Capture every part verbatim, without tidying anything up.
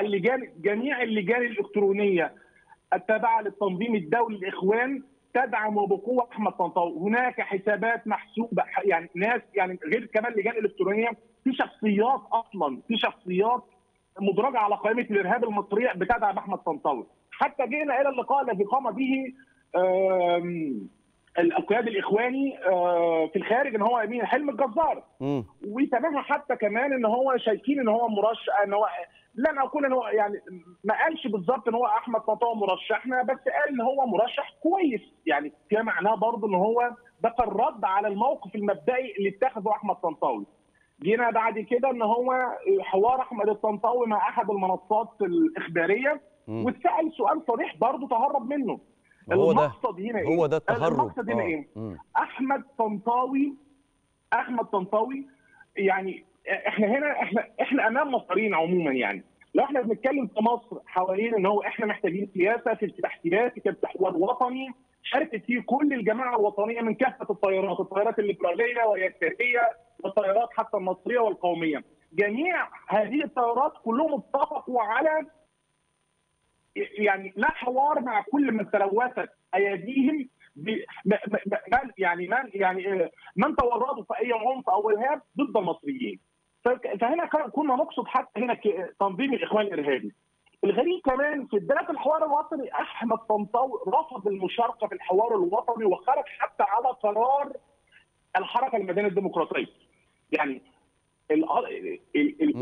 اللجان جميع اللجان الإلكترونية التابعة للتنظيم الدولي الإخوان تدعم بقوة أحمد طنطاوي. هناك حسابات محسوبة، يعني ناس يعني غير كمان لجان إلكترونية، في شخصيات أصلا في شخصيات مدرجة على قائمة الإرهاب المصرية بتدعم أحمد طنطاوي. حتى جئنا إلى اللقاء الذي قام به القيادي الإخواني في الخارج إن هو أمين حلم الجزار، وتماما حتى كمان إن هو شايفين إن هو مرشح، إن هو لن أقول إن هو يعني ما قالش بالظبط إن هو أحمد طنطاوي مرشحنا، بس قال إن هو مرشح كويس، يعني في معناه برضه إن هو ده كان رد على الموقف المبدئي اللي اتخذه أحمد طنطاوي. جينا بعد كده إن هو حوار أحمد الطنطاوي مع أحد المنصات الإخبارية واتسأل سؤال صريح برضه تهرب منه. هو ده هو ده التهرب. المقصد هنا ايه؟ احمد طنطاوي احمد طنطاوي يعني احنا هنا احنا احنا امام مصريين عموما، يعني لو احنا بنتكلم في مصر حوالين ان هو احنا محتاجين سياسه في انفتاح سياسي، كان حوار وطني شاركت فيه كل الجماعه الوطنيه من كافه التيارات، التيارات الليبراليه واليساريه والتيارات حتى المصريه والقوميه، جميع هذه التيارات كلهم اتفقوا على يعني لا حوار مع كل من تلوثت ايديهم من يعني من يعني من تورطوا في اي عنف او ارهاب ضد المصريين. فهنا كنا نقصد حتى هنا تنظيم الاخوان الارهابي. الغريب كمان في بدايه الحوار الوطني احمد طنطاوي رفض المشاركه في الحوار الوطني وخرج حتى على قرار الحركه المدنيه الديمقراطيه. يعني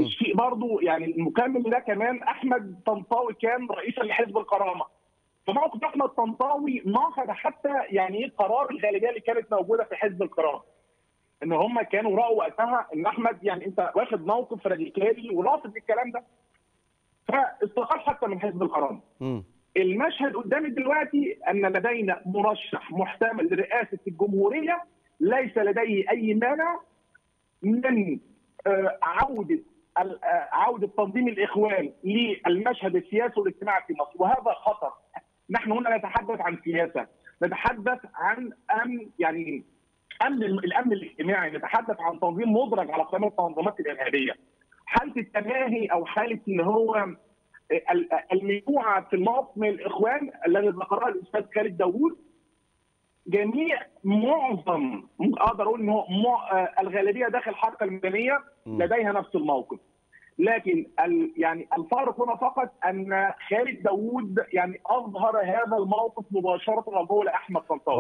الشيء برضه يعني المكمل ده كمان احمد طنطاوي كان رئيسا لحزب الكرامه. فموقف احمد طنطاوي ناقض حتى يعني قرار الغالبيه اللي كانت موجوده في حزب الكرامه. ان هم كانوا راوا وقتها ان احمد يعني انت واخد موقف راديكالي ورافض الكلام ده. فاستقال حتى من حزب الكرامه. المشهد قدامي دلوقتي ان لدينا مرشح محتمل لرئاسه الجمهوريه ليس لديه اي مانع من عودة عودة تنظيم الإخوان للمشهد السياسي والاجتماعي في مصر، وهذا خطر. نحن هنا نتحدث عن سياسة، نتحدث عن أمن، يعني أمن الأمن الاجتماعي، نتحدث عن تنظيم مدرج على قائمة المنظمات الإرهابية. حالة التماهي أو حالة إن هو المجموعة في الموقف من الإخوان الذي ذكرها الأستاذ خالد داوود، جميع معظم اقدر اقول ان هو الغالبيه داخل الحركه المدنيه لديها نفس الموقف، لكن ال يعني الفارق هنا فقط ان خالد داوود يعني اظهر هذا الموقف مباشره وهو لاحمد طنطاوي.